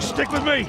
Stick with me!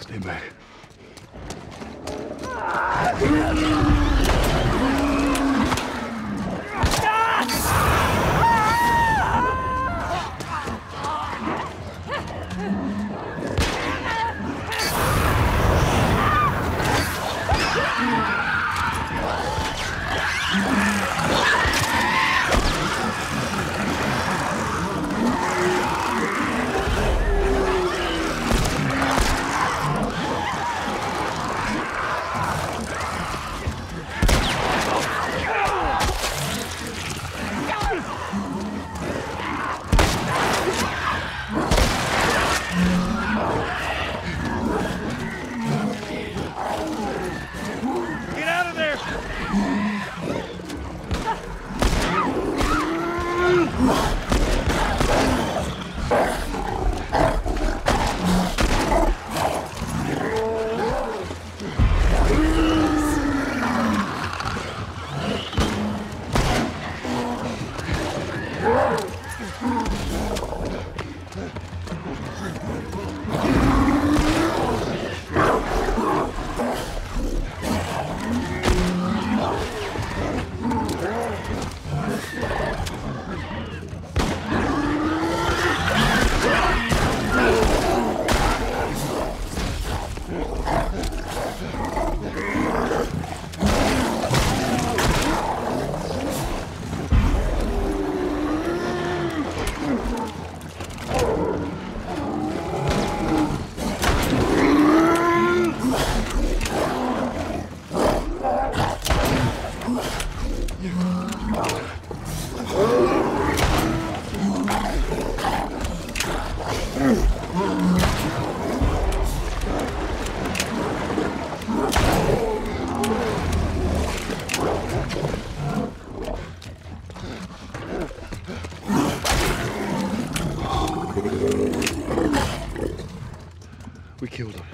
Stay back. We killed him.